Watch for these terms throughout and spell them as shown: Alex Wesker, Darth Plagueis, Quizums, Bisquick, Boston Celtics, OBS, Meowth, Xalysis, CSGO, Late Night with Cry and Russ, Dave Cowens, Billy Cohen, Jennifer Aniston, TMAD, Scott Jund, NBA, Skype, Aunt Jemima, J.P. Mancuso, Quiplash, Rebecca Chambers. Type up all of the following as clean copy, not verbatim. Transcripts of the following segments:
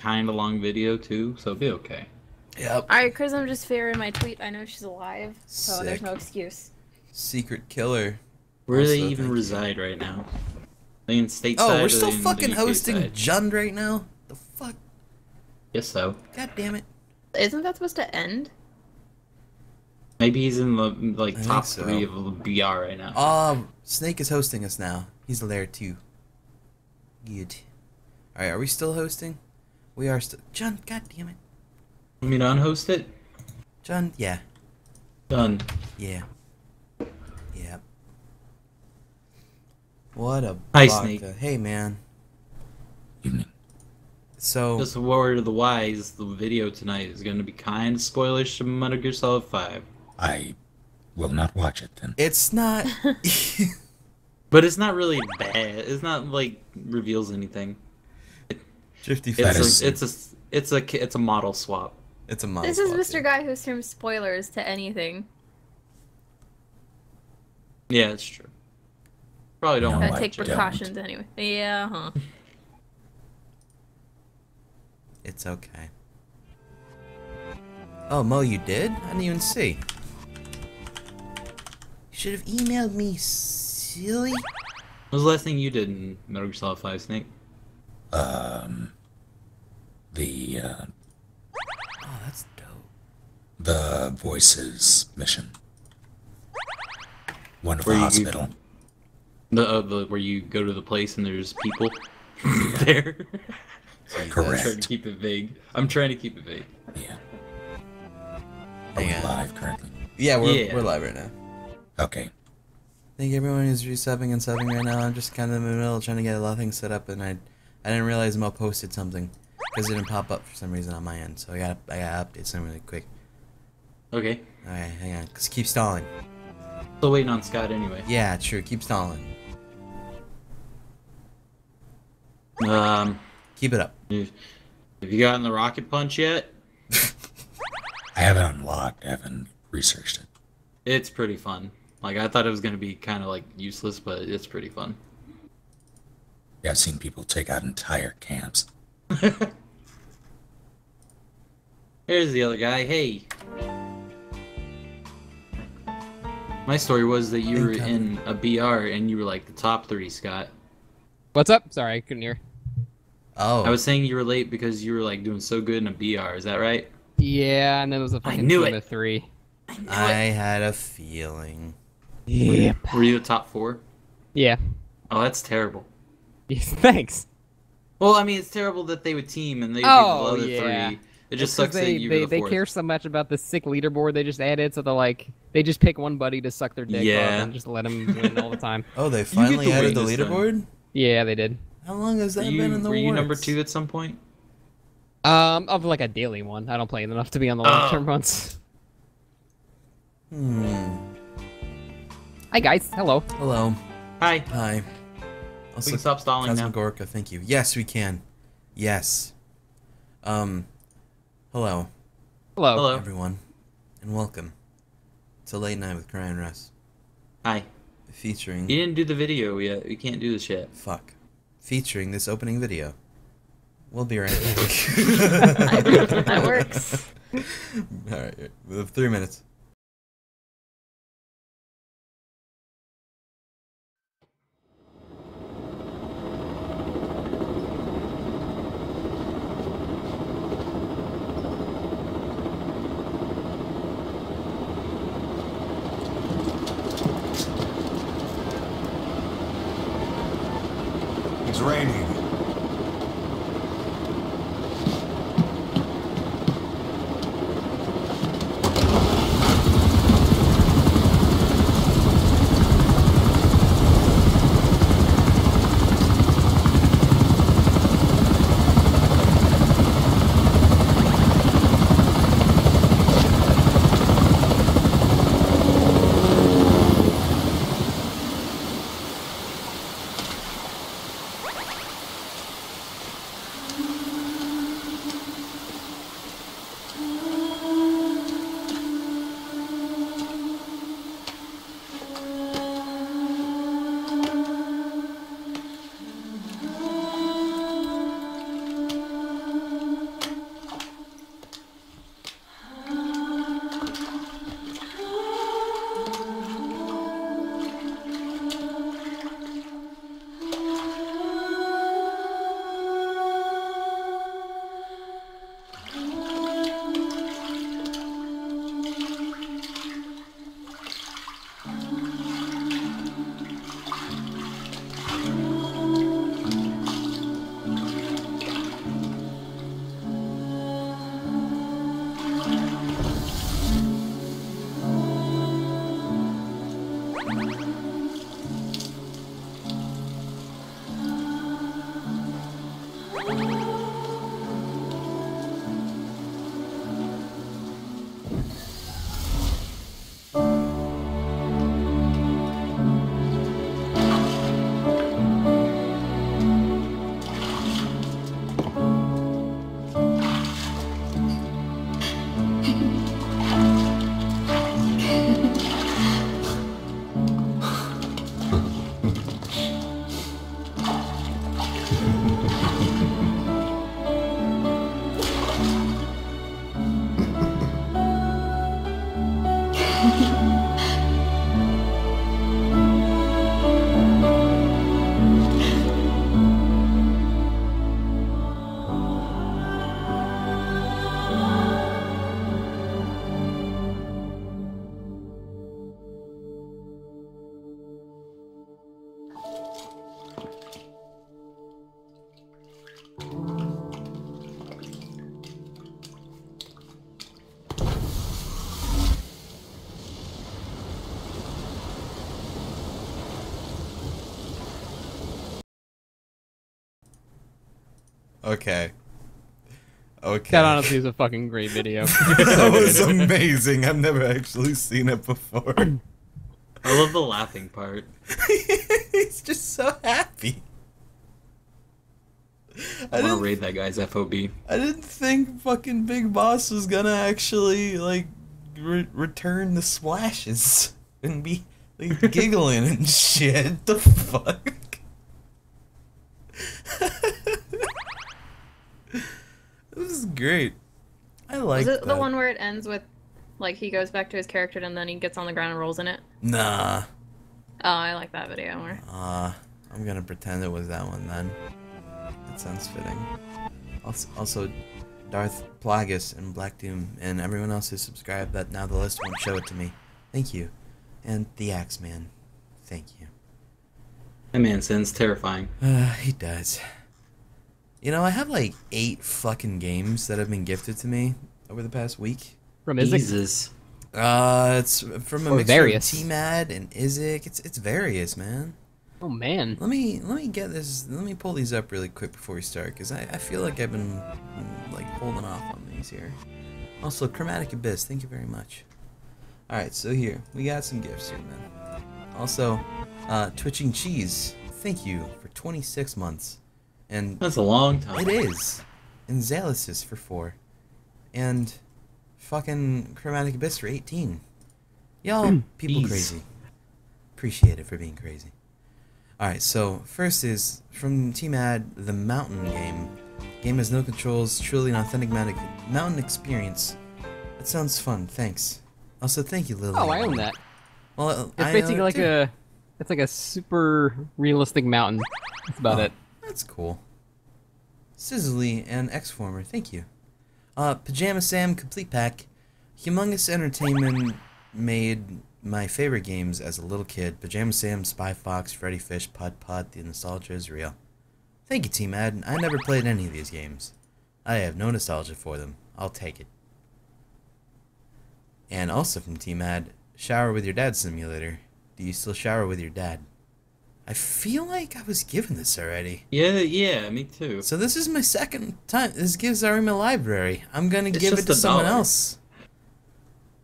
kind of long video too, so be okay. Yep. Alright, Chris, I'm just fairing my tweet. I know she's alive, so Sick. There's no excuse. Secret killer. Where do they even reside right now? They in stateside? Oh, we're still fucking hosting Jund right now? The fuck? Guess so. God damn it. Isn't that supposed to end? Maybe he's in the like top three of the BR right now. Snake is hosting us now. He's layer 2. Good. Alright, are we still hosting? We are still. Jund, god damn it. You mean unhost it? Jund, yeah. Done. Yeah. Yeah. What a Hi, Snake. Hey, man. Evening. So, just a word of the wise, the video tonight is going to be kind of spoilish to Metal Gear Solid 5. I will not watch it then. It's not. But it's not really bad. It's not like reveals anything. It's a model swap. It's a model. This is Mr. Guy who assumes spoilers to anything. Yeah, it's true. Probably don't want to take precautions anyway. Yeah. Huh. It's okay. Oh, Mo, you did? I didn't even see. You should have emailed me, silly. What was the last thing you did in Metal Gear Solid 5, Snake? Oh, that's dope. The Voices mission. One of the hospital. Where you go to the place and there's people there. Correct. I'm trying to keep it vague. Yeah. Are we live currently? Yeah, we're live right now. Okay. I think everyone is resubbing and subbing right now. I'm just kind of in the middle trying to get a lot of things set up, and I didn't realize Mo posted something because it didn't pop up for some reason on my end. So I gotta update something really quick. Okay. All right, hang on. Cause keep stalling. Still waiting on Scott anyway. Yeah, true. Keep stalling. Keep it up. Have you gotten the rocket punch yet? I haven't unlocked. I haven't researched it. It's pretty fun. Like, I thought it was going to be kind of, like, useless, but it's pretty fun. Yeah, I've seen people take out entire camps. Here's the other guy. Hey. My story was that you were in a BR and you were, like, the top 3, Scott. What's up? Sorry, I couldn't hear. Oh. I was saying you were late because you were like doing so good in a BR. Is that right? Yeah, and then it was a fucking 2 to 3. I had a feeling. Yep. Were you the top 4? Yeah. Oh, that's terrible. Yes, thanks. Well, I mean, it's terrible that they would team and they would be the other 3. It just sucks that you were the 4th. They care so much about the sick leaderboard they just added, so they're like, they just pick one buddy to suck their dick off and just let him win all the time. Oh, they finally added the leaderboard? Time. Yeah, they did. How long has that been in the works? Were you number 2 at some point? Of like a daily one. I don't play it enough to be on the long-term ones. Hmm. Hi guys. Hello. Hello. Hi. Hi. Also, we can stop stalling now. Gorka, thank you. Yes, we can. Yes. Hello. Hello. Hello, everyone, and welcome to Late Night with Cry and Russ. Hi. Featuring. You didn't do the video yet. We can't do this yet. Fuck. Featuring this opening video. We'll be right back. That works. Alright, we have 3 minutes. It's raining. Okay. Okay. That honestly is a fucking great video. That was amazing. I've never actually seen it before. I love the laughing part. He's just so happy. I want to raid that guy's FOB. I didn't think fucking Big Boss was gonna actually, like, return the splashes and be, like, giggling and shit. The fuck? This is great. I like that. Is it the one where it ends with, like, he goes back to his character and then he gets on the ground and rolls in it? Nah. Oh, I like that video more. I'm gonna pretend it was that one then. That sounds fitting. Also, Darth Plagueis and Black Doom and everyone else who subscribed that Now the List won't show it to me. Thank you. And the Axeman. Thank you. That man sounds terrifying. He does. You know, I have like 8 fucking games that have been gifted to me over the past week. From Isaac? Jesus. It's from a mixture of TMAD and Isaac. It's various, man. Oh man. Let me get this. Let me pull these up really quick before we start, cause I feel like I've been like holding off on these here. Also, Chromatic Abyss. Thank you very much. All right, so here we got some gifts here, man. Also, Twitching Cheese. Thank you for 26 months. And that's a long time. It is. And Xalysis for 4. And fucking Chromatic Abyss for 18. Y'all people crazy. Appreciate it for being crazy. Alright, so first is from TMAD, the Mountain game. Game has no controls, truly an authentic mountain experience. That sounds fun, thanks. Also, thank you, Lily. Oh, I own that. Well, it's basically like a... It's like a super realistic mountain. That's about it. That's cool. Sizzly and X-Former, thank you. Pajama Sam Complete Pack. Humongous Entertainment made my favorite games as a little kid. Pajama Sam, Spy Fox, Freddy Fish, Putt Putt, The Nostalgia is Real. Thank you, TMAD. I never played any of these games. I have no nostalgia for them. I'll take it. And also from TMAD, Shower with Your Dad Simulator. Do you still shower with your dad? I feel like I was given this already. Yeah, me too. So this is my second time. This gives are in my library. I'm gonna give it to someone else.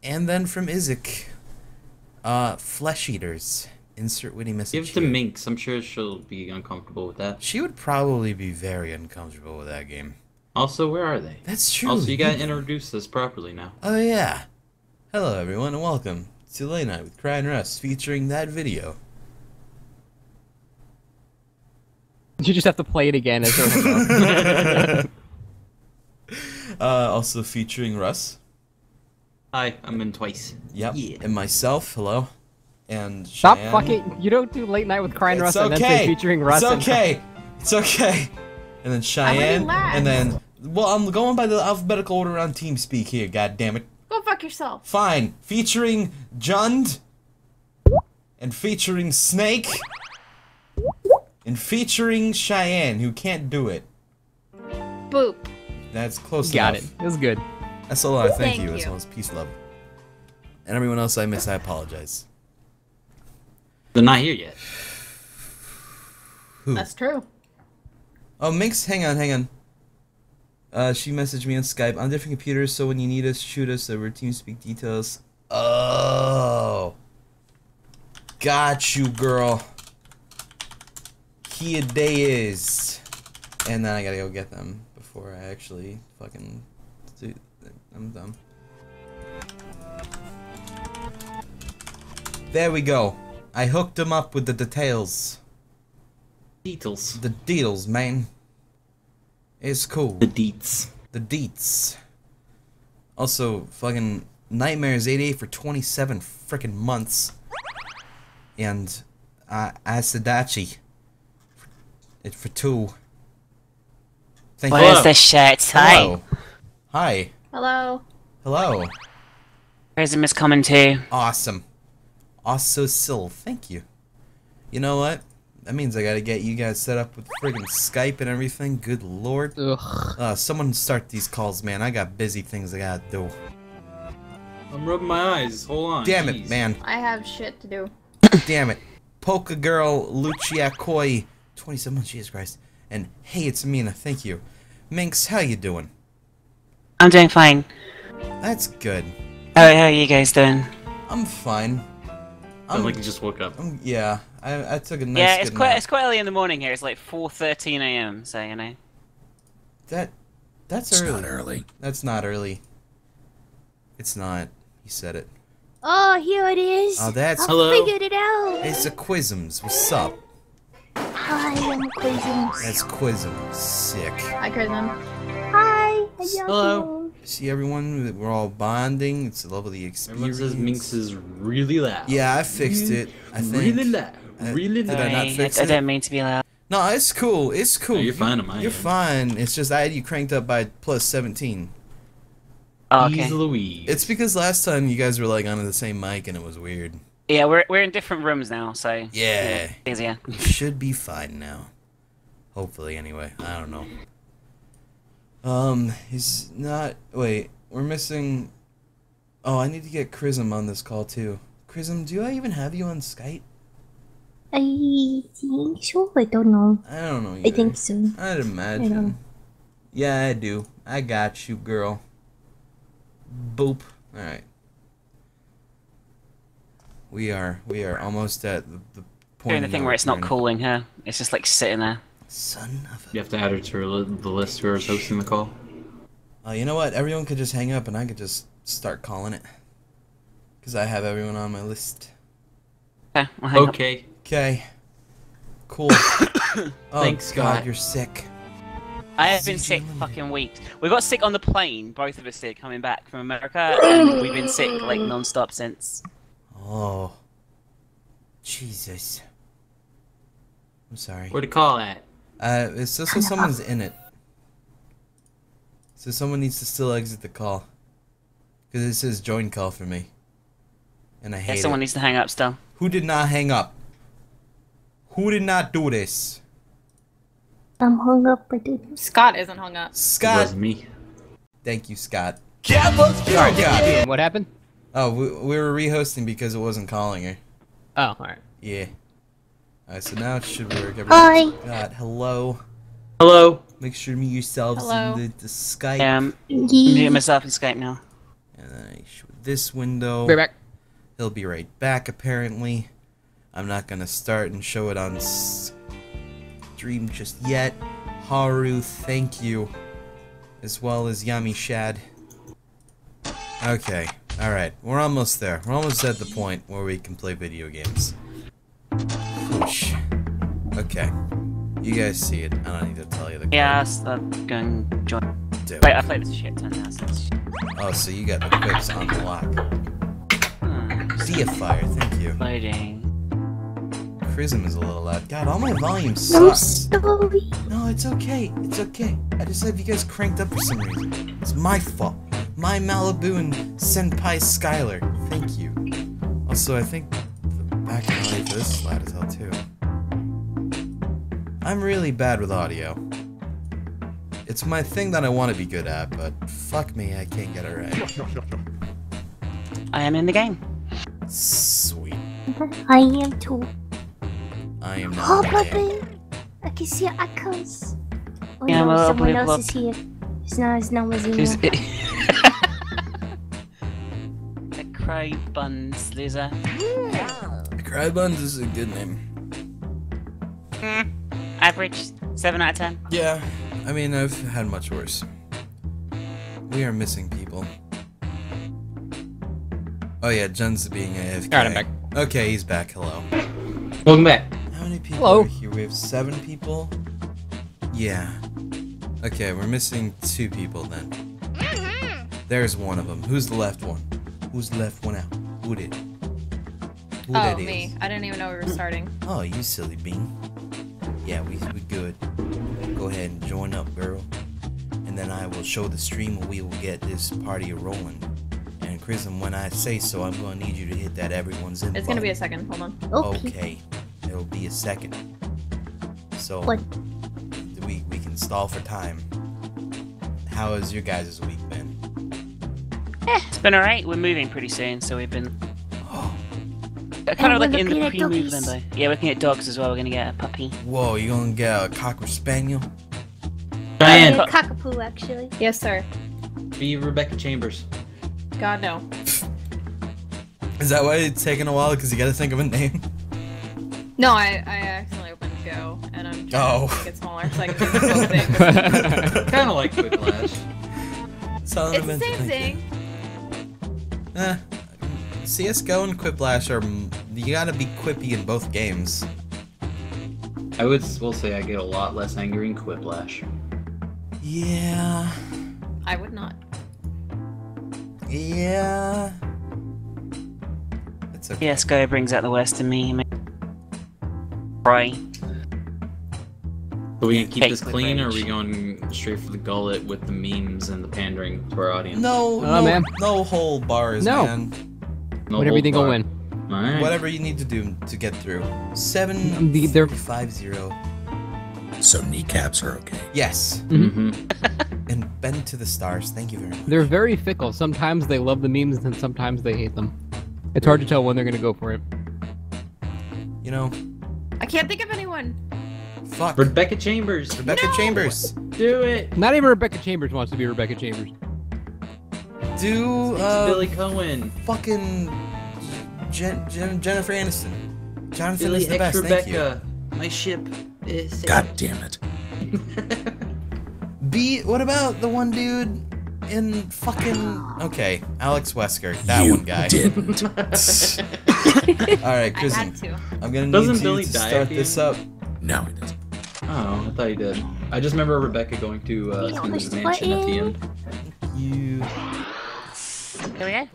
And then from Isaac, Flesh Eaters. Insert witty message. Give it to Minx. I'm sure she'll be uncomfortable with that. She would probably be very uncomfortable with that game. Also, where are they? That's true. Also, you gotta introduce this properly now. Oh yeah. Hello everyone and welcome to Late Night with Cry and Rust, featuring that video. You just have to play it again. As also featuring Russ. Hi, I'm in twice. Yep. Yeah. And myself, hello. And stop Cheyenne. Fucking. You don't do Late Night with Crying Russ and then say featuring Russ. It's okay. It's okay. And then Cheyenne. And then, well, I'm going by the alphabetical order on TeamSpeak here. God damn it. Go fuck yourself. Fine. Featuring Jund. And featuring Snake. And featuring Cheyenne, who can't do it. Boop. That's close enough. Got it. It was good. That's a lot. Thank you, as well as peace, love. And everyone else I miss, I apologize. They're not here yet. Who? That's true. Oh, Minx, hang on. She messaged me on Skype. On different computers, so when you need us, shoot us over TeamSpeak details. Oh. Got you, girl. Kia day is, and then I gotta go get them before I actually fucking do. I'm dumb. There we go. I hooked them up with the details. Details. The deals, man. It's cool. The deets. The deets. Also, fucking Nightmares 88 for 27 frickin' months, and Asadachi. It's for 2. Thank you. Where's the shirts? Hi. Hi. Hello. Hello. Where's the Miss Common too? Awesome. Also, Syl, thank you. You know what? That means I gotta get you guys set up with friggin' Skype and everything. Good lord. Ugh. Someone start these calls, man. I got busy things I gotta do. I'm rubbing my eyes. Hold on. Damn it, man. I have shit to do. Damn it. Polka Girl Lucia Koi. 27 months, Jesus Christ. And hey, it's Mina, thank you. Minx, how you doing? I'm doing fine. That's good. How are you guys doing? I'm fine. Sounds like you just woke up. Yeah, I took a nice nap. Yeah, it's quite early in the morning here. It's like 4:13 a.m. So you know. That's early. Not early. That's not early. It's not. He said it. Oh, here it is. Oh, that's hello. I figured it out. It's a Quizums. What's up? Hi, I'm Quizums. That's Quizums. Sick. Hi, Quizums. Hi. Hello. See everyone? We're all bonding. It's a lovely experience. Everyone says Minx is really loud. Yeah, I fixed it. I think. Really loud. Really loud. Did I not fix it? I didn't mean to be loud. No, it's cool. It's cool. No, you're fine on my end. You're fine. It's just I had you cranked up by plus 17. Oh, okay. Louise. It's because last time you guys were like on the same mic and it was weird. Yeah, we're in different rooms now, so yeah, easier. You should be fine now, hopefully. Anyway, I don't know. He's not. Wait, we're missing. Oh, I need to get Chrism on this call too. Chrism, do I even have you on Skype? I think so. I don't know. I don't know either. I think so. I'd imagine. Yeah, I do. I got you, girl. Boop. Alright. We are almost at the point. Doing the thing where it's not calling her. It's just like sitting there. Son of a... You have to add her to the list whoever's hosting the call. You know what? Everyone could just hang up and I could just start calling it. Because I have everyone on my list. Okay. We'll hang up. Okay. Cool. Oh, thanks, God, Scott. You're sick. I have been sick fucking weeks. We got sick on the plane, both of us did, coming back from America, and we've been sick, like, non-stop since. Oh. Jesus. I'm sorry. Where to call at? It's just so someone's in it. So someone needs to still exit the call. Because it says join call for me. And I hate it. Yeah, someone needs to hang up still. Who did not hang up? Who did not do this? I'm hung up, but Scott isn't hung up. Scott! It was me. Thank you, Scott. Yeah, let's go. What happened? Oh, we were rehosting because it wasn't calling her. Oh, alright. Yeah. Alright, so now it should work. Hi! God, hello. Hello. Make sure to mute yourselves in the Skype. Mute myself in Skype now. And then I shoot this window. Right back. He'll be right back, apparently. I'm not gonna start and show it on... Dream just yet. Haru, thank you. As well as Yami Shad. Okay, alright. We're almost there. We're almost at the point where we can play video games. Whoosh. Okay. You guys see it. I don't need to tell you the I played this shit ton now. Oh, so you got the quips on the lock. See a fire, thank you. Loading. Prism is a little loud. God, all my volume sucks. No, no, it's okay. It's okay. I just have you guys cranked up for some reason. It's my fault. My Malibu and Senpai Skylar. Thank you. Also, I think the back alley for this is loud as hell, too. I'm really bad with audio. It's my thing that I want to be good at, but fuck me, I can't get it right. I am in the game. Sweet. I am too. I am not I can see your echoes. Oh, yeah, no, someone else is here. It's not Wazina. The Cry Buns, loser. Yeah. The Cry Buns is a good name. Average 7 out of 10. Yeah, I mean I've had much worse. We are missing people. Oh yeah, Jund's being AFK. Alright, I'm back. Okay, he's back. Hello. Welcome back. How many people are here? We have 7 people? Yeah. Okay, we're missing 2 people then. There's one of them. Who's the left one? Who's the left one out? Who did? Who that is? Me. I didn't even know we were starting. Oh, you silly bean. Yeah, we good. Go ahead and join up, girl. And then I will show the stream and we will get this party rolling. And Chrism, when I say so, I'm going to need you to hit that everyone's in. It's going to be a second. Hold on. Okay. It'll be a second. So we can stall for time. How has your guys' week been? Eh, it's been alright. We're moving pretty soon, so we've been kind of like in the pre-move limbo. Yeah, we're looking at dogs as well. We're gonna get a puppy. Whoa, you gonna get a cocker spaniel? Diane. Cockapoo, actually. Yes, sir. Be Rebecca Chambers. God, no. Is that why it's taking a while? Because you gotta think of a name? No, I accidentally opened Go, and I'm trying to make it smaller so I can do this thing. Kinda like Quiplash. It's the same thing. CSGO and Quiplash are... You gotta be quippy in both games. I would still say I get a lot less angry in Quiplash. Yeah... I would not. Yeah... Okay. Yes, Go brings out the worst in me. Right. Are we gonna keep this clean, or are we going straight for the gullet with the memes and the pandering to our audience? No, no, no whole bars, man. No whatever you think will win. All right. Whatever you need to do to get through. 7-5-0. So kneecaps are okay. Yes. Mm-hmm. And bend to the stars. Thank you very much. They're very fickle. Sometimes they love the memes, and sometimes they hate them. It's hard to tell when they're gonna go for it. You know... I can't think of anyone! Fuck. Rebecca Chambers! Rebecca Chambers! Do it! Not even Rebecca Chambers wants to be Rebecca Chambers. Do, Billy Cohen. Fucking... Jennifer Aniston. Jonathan is the best, thank you. My ship is... God damn it. What about the one dude... in fucking... Okay, Alex Wesker. That one guy. Didn't. Alright, Kristen. I'm gonna need you to start this up. No, he doesn't. Oh, I thought he did. I just remember Rebecca going to his mansion at the end. Here we go.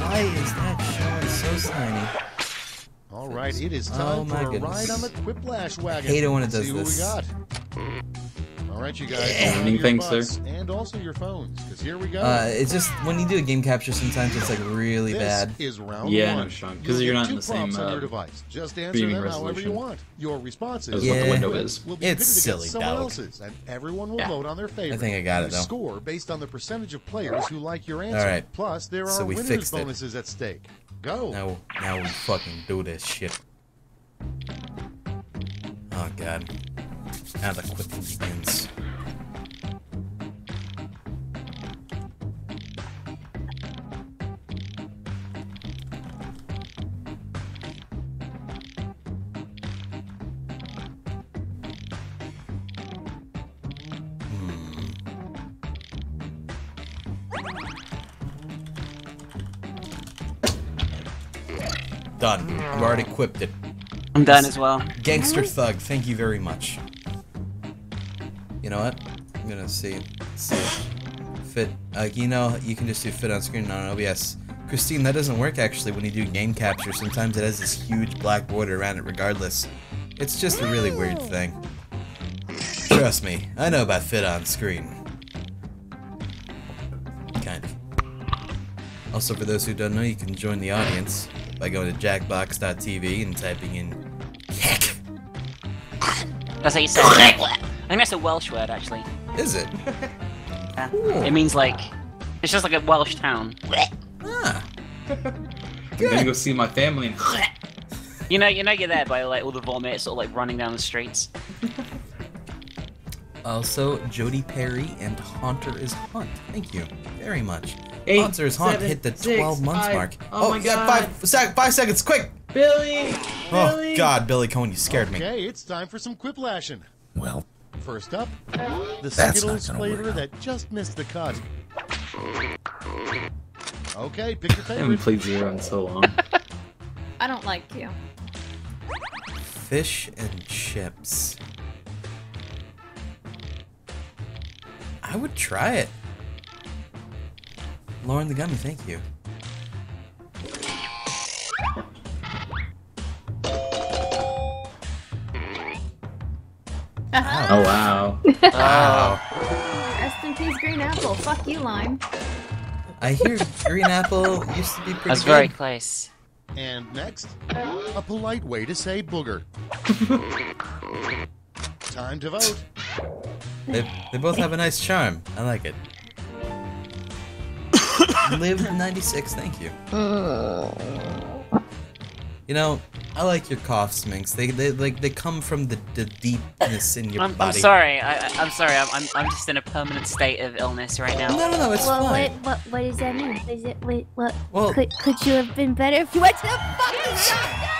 Why is that showing so tiny? Alright, it is time for a ride on the Quiplash wagon. I hate it when it does this. Alright, you guys. Thanks, sir. And also your phones, because here we go. It's just when you do a game capture, sometimes it's like really bad. Is round one. Because you're not in the same device. Just answer them however you want. Your responses. What the window is. It's silly. Someone else's, and everyone will vote on their favorite. I think I got it though. Score based on the percentage of players who like your answer. All right. Plus, there are winners bonuses at stake. Go. Now we fucking do this shit. Oh god. Now the quipping begins. Done. I've already quipped it. I'm done as well. Gangster Thug, thank you very much. You know what? I'm gonna see if fit. You know, you can just do fit on screen on OBS. Christine, that doesn't work actually when you do game capture. Sometimes it has this huge black border around it regardless. It's just a really weird thing. Trust me, I know about fit on screen. Kind of. Also, for those who don't know, you can join the audience by going to jackbox.tv and typing in heck. That's how you say it. I think that's a Welsh word, actually. Is it? Yeah. It means like... It's just like a Welsh town. Ah. I'm gonna go see my family and... you know you're there by like all the vomit sort of like running down the streets. Also, Jody Perry and Haunter is Hunt. Thank you very much. Haunter is Hunt hit the 12-month mark. Oh my god. 5 seconds, quick! Billy! Oh god, Billy Cohen, you scared me. Okay, it's time for some quiplashing. Well... First up, the Skittles flavor that just missed the cut. Okay, pick your favorite. I haven't played Zero in so long. I don't like you. Fish and chips. I would try it. Lauren the Gummy, thank you. Oh wow. Wow. Rest in peace, Green Apple. Fuck you, Lime. I hear Green Apple used to be pretty good. That's very close. And next, a polite way to say booger. Time to vote. They both have a nice charm. I like it. Live 96, thank you. You know, I like your coughs, Minx. They like they come from the deepness in your body. I'm sorry. I'm sorry. I'm just in a permanent state of illness right now. No, it's fine. What does that mean? Is it could you have been better if you went to the fucking doctor?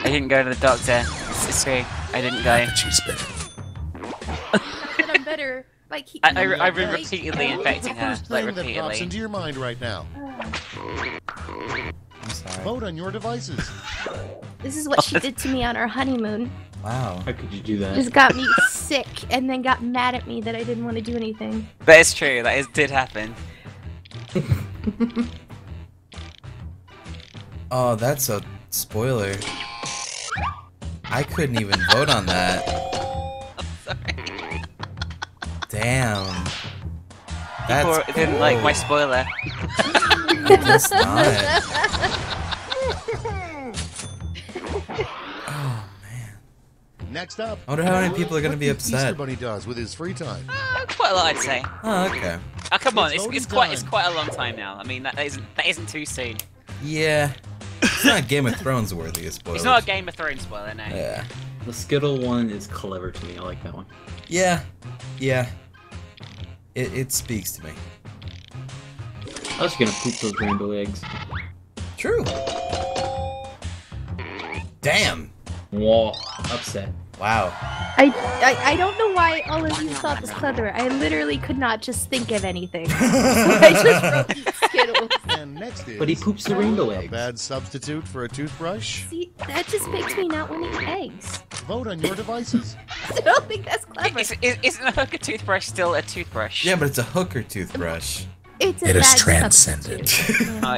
I didn't go to the doctor. It's true. I didn't go. She's better. I'm better. Like I've been repeatedly infecting her. Like repeatedly. Pops into your mind right now. I'm sorry. Vote on your devices. This is what she did to me on our honeymoon. Wow. How could you do that? Just got me sick and then got mad at me that I didn't want to do anything. That is true. That did happen. Oh, that's a spoiler. I couldn't even vote on that. I'm sorry. Damn. That's People didn't like my spoiler. It's not. Oh man. Next up. I wonder how many people are going to be upset. Easter Bunny does with his free time. Quite a lot, I'd say. Oh, okay. Oh, come on, it's quite a long time now. I mean, that isn't too soon. Yeah. It's not Game of Thrones worthy of spoilers. It's not a Game of Thrones spoiler, no. Yeah. The Skittle one is clever to me. I like that one. Yeah. Yeah. It speaks to me. I was just gonna poop those rainbow eggs. True. Damn. Whoa. Upset. Wow. I don't know why all of you thought this clever. I literally could not just think of anything. I just wrote Skittles. And next is, but he poops the rainbow eggs. A bad substitute for a toothbrush? See, that just makes me not want to eat eggs. Vote on your devices. I don't think that's clever. Isn't a hooker toothbrush still a toothbrush? Yeah, but it's a hooker toothbrush. It is transcendent.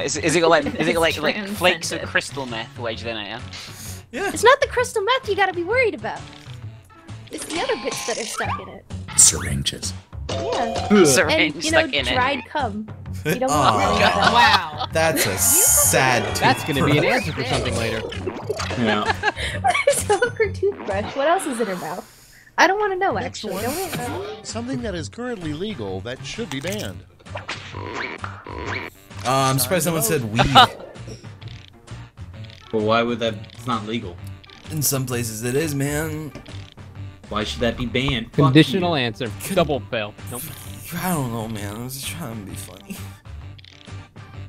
Is it like flakes of crystal meth wedged in it? Yeah. It's not the crystal meth you gotta be worried about. It's the other bits that are stuck in it. Syringes. Yeah. Syringes stuck in it. Dried cum. You don't want that. Wow. That's a sad toothbrush. That's gonna be an answer for something later. Yeah. It's a hooker toothbrush. What else is in her mouth? I don't want to know, actually. Something that is currently legal that should be banned. I'm surprised someone said weed. Well, why would that? It's not legal. In some places it is, man. Why should that be banned? Conditional answer. Double fail. Nope. I don't know, man. I was just trying to be funny.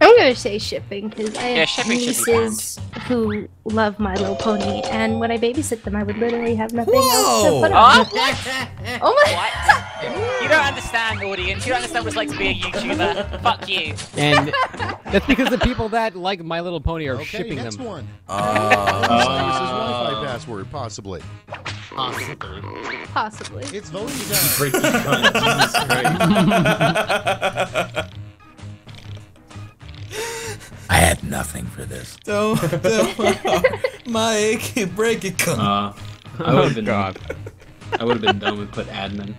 I'm gonna say shipping, because I have nieces who love My Little Pony, and when I babysit them, I would literally have nothing else to put on. Oh my God! You don't understand, audience. You don't understand what it's like to be a YouTuber. Fuck you. And that's because the people that like My Little Pony are shipping them. Next one. Wi-Fi password, possibly. Possibly. It's voting time. Jesus Christ. I had nothing for this. Don't Mike, break it, come. I would have been done with put admin.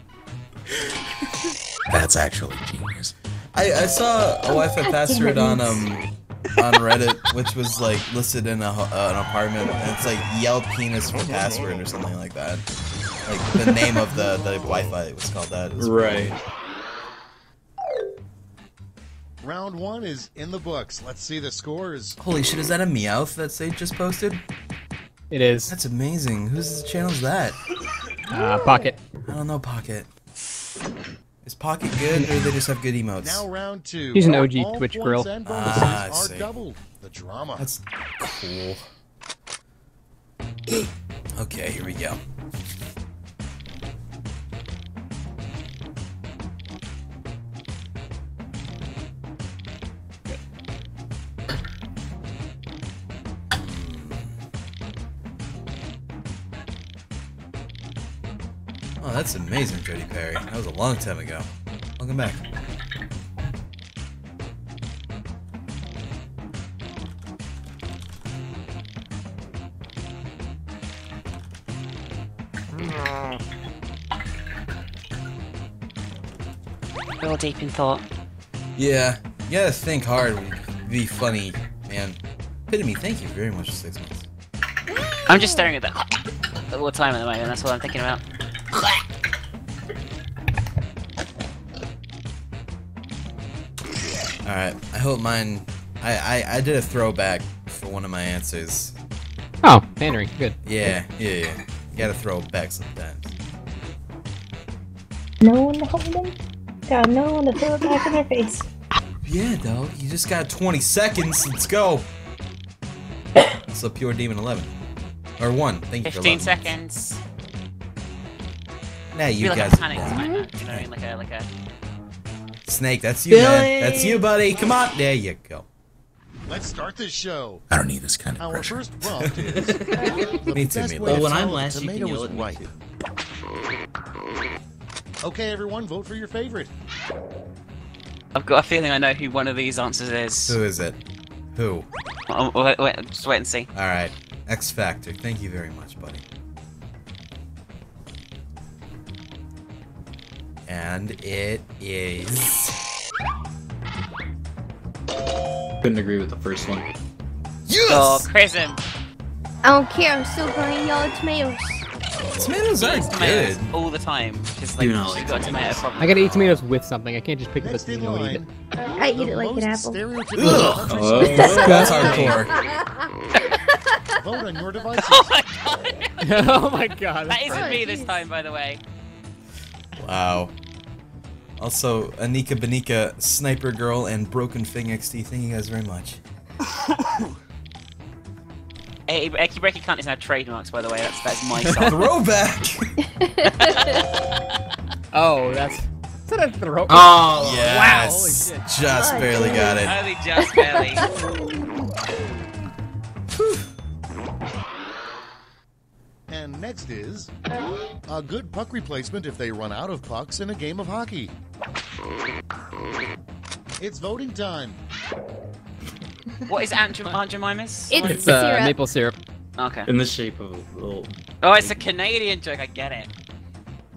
That's actually genius. I saw a Wi-Fi password on Reddit, which was like listed in an apartment. And it's like yell penis for password or something like that. Like the name of the Wi-Fi it was called that. Right. Cool. Round one is in the books. Let's see the scores. Holy shit, is that a Meowth that Sage just posted? It is. That's amazing. Whose channel's that? Pocket. I don't know, Pocket. Is Pocket good, or do they just have good emotes? Now round two. She's an OG Twitch girl. I see. The drama. That's cool. Okay, here we go. Oh, that's amazing, Jody Perry. That was a long time ago. Welcome back. Real deep in thought. Yeah. You gotta think hard to be funny, man. Epitome, thank you very much for 6 months. I'm just staring at that all the time at the moment, that's what I'm thinking about. Alright, I hope mine... I did a throwback for one of my answers. Oh, pandering, good. Yeah, yeah, yeah. You gotta throw it back sometimes. No one to hold them? Got no one to throw it back in their face. Yeah, though. You just got 20 seconds. Let's go. It's a pure demon 11. Or 1. Thank you for 15 seconds. Nah, you guys. Like you know what I mean? Like a... Snake, that's you, Billy. Man. That's you, buddy. Come on. There you go. Let's start this show. I don't need this kind of pressure. Our first prompt is... Me too, me. Well, when I'm last, you can yell at me too. Okay, everyone, vote for your favorite. I've got a feeling I know who one of these answers is. Who is it? Who? Wait, just wait and see. All right. X Factor. Thank you very much, buddy. And it is... Couldn't agree with the first one. Yes! Oh, Chrism. I don't care, I'm still going to yell at tomatoes. Tomatoes are good. All the time. Just like, got tomato problem. I gotta eat tomatoes with something. I can't just pick up a tomato and eat it. I eat it like an apple. Ugh! Oh, that's hardcore. Vote on your devices. Oh my god! Oh my god. That isn't me this time, by the way. Wow. Also, Anika Banika, Sniper Girl, and Broken Fing XT, thank you guys very much. Hey, Eki Breaky Cunt is now trademarks, by the way. That's my song. Throwback! Oh, that's... Is that a throwback? Oh, yes. Wow. Holy shit. Just barely got it. Only just barely. And next is... a good puck replacement if they run out of pucks in a game of hockey. It's voting time. What is Aunt Jemima's? It's syrup. Maple syrup. Okay. In the shape of a little... Oh, it's a Canadian joke. I get it.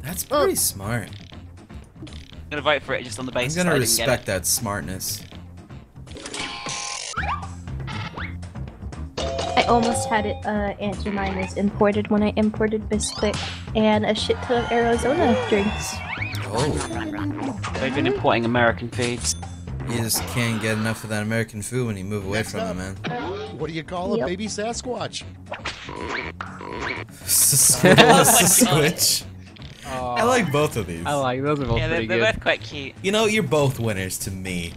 That's pretty smart. I'm gonna vote for it just on the basis. I'm gonna respect that smartness. I almost had it, Aunt Jemima's imported when I imported Bisquick and a shit ton of Arizona drinks. Oh. They've been importing American foods. You just can't get enough of that American food when you move away from it, man. What do you call a baby Sasquatch? Sasquatch. I like both of these. I like those are both pretty good. They're both quite cute. You know, you're both winners to me.